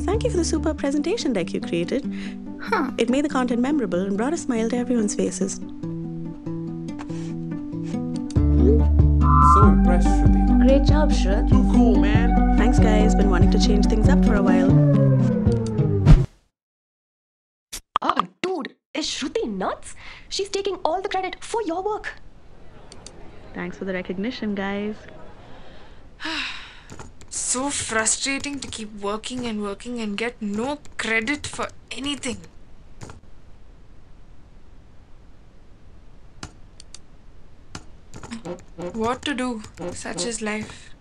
Thank you for the super presentation deck you created. Huh. It made the content memorable and brought a smile to everyone's faces. So impressed, Shruti. Great job, Shruti. Too cool, man. Thanks, guys. Been wanting to change things up for a while. Oh, dude. Is Shruti nuts? She's taking all the credit for your work. Thanks for the recognition, guys. So frustrating to keep working and working and get no credit for anything. What to do? Such is life.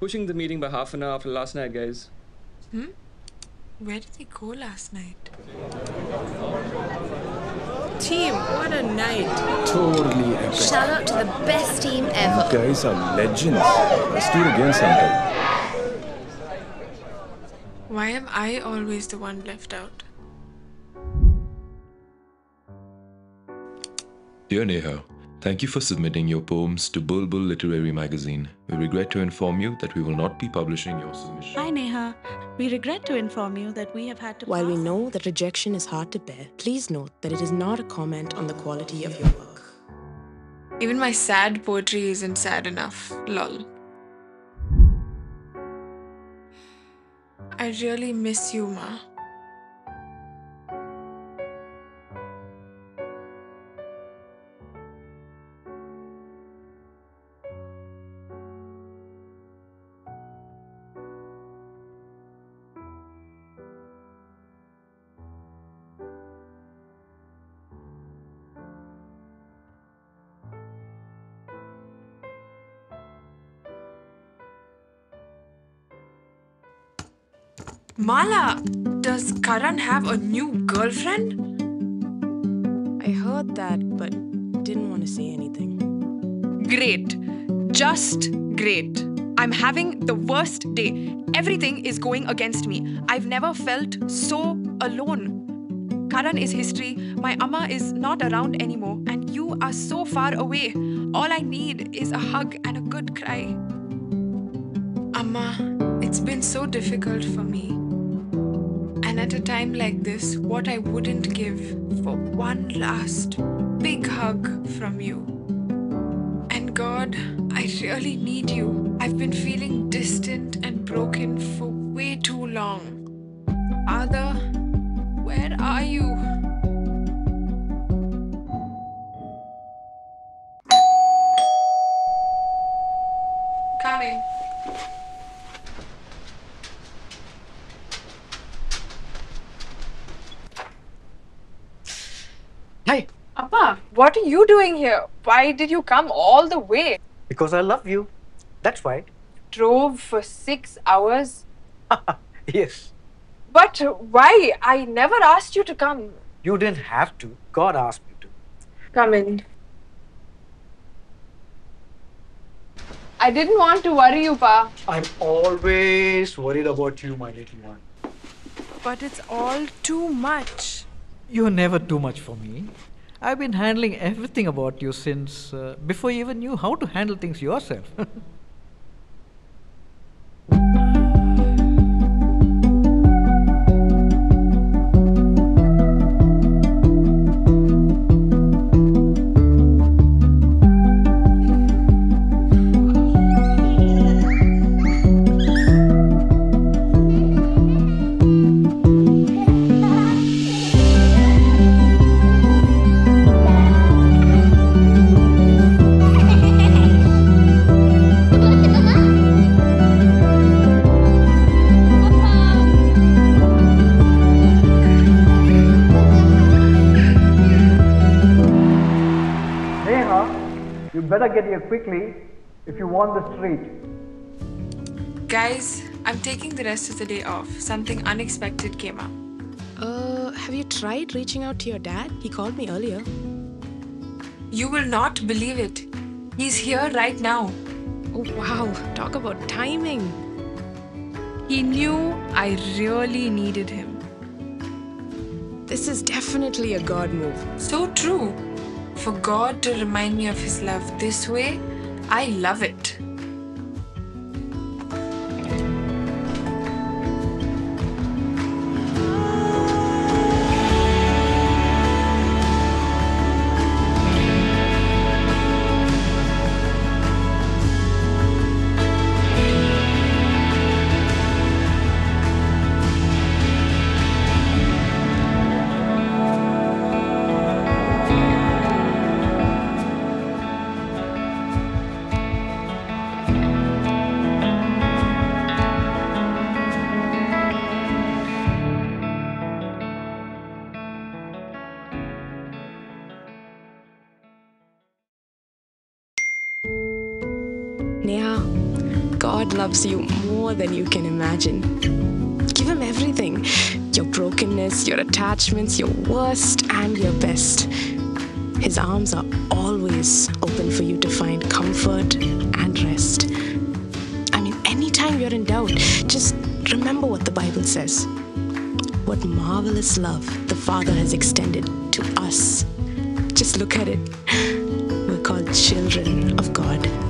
Pushing the meeting by half an hour after last night, guys. Hmm? Where did they go last night? Team, what a night. Totally epic. Shout out to the best team ever. You guys are legends. Let's do it again sometime. Why am I always the one left out? Dear Neha, thank you for submitting your poems to Bulbul Literary Magazine. We regret to inform you that we will not be publishing your submission. Hi Neha, we regret to inform you that we have had to While we know that rejection is hard to bear, please note that it is not a comment on the quality of your work. Even my sad poetry isn't sad enough, lol. I really miss you, Ma. Mala, does Karan have a new girlfriend? I heard that, but didn't want to say anything. Great. Just great. I'm having the worst day. Everything is going against me. I've never felt so alone. Karan is history. My amma is not around anymore, and you are so far away. All I need is a hug and a good cry. Amma, it's been so difficult for me. And at a time like this, what I wouldn't give for one last big hug from you. And God, I really need you. I've been feeling distant and broken for way too long. Father, where are you? Coming. Hi. Appa, what are you doing here? Why did you come all the way? Because I love you. That's why. Drove for 6 hours? Yes. But why? I never asked you to come. You didn't have to. God asked me to. Come in. I didn't want to worry you, Pa. I'm always worried about you, my little one. But it's all too much. You're never too much for me. I've been handling everything about you since before you even knew how to handle things yourself. Better get here quickly if you want the treat. Guys, I'm taking the rest of the day off. Something unexpected came up. Have you tried reaching out to your dad? He called me earlier. You will not believe it. He's here right now. Oh wow, talk about timing. He knew I really needed him. This is definitely a God move. So true. For God to remind me of his love this way, I love it. Neha, God loves you more than you can imagine. Give him everything. Your brokenness, your attachments, your worst and your best. His arms are always open for you to find comfort and rest. I mean, anytime you're in doubt, just remember what the Bible says. What marvelous love the Father has extended to us. Just look at it. We're called children of God.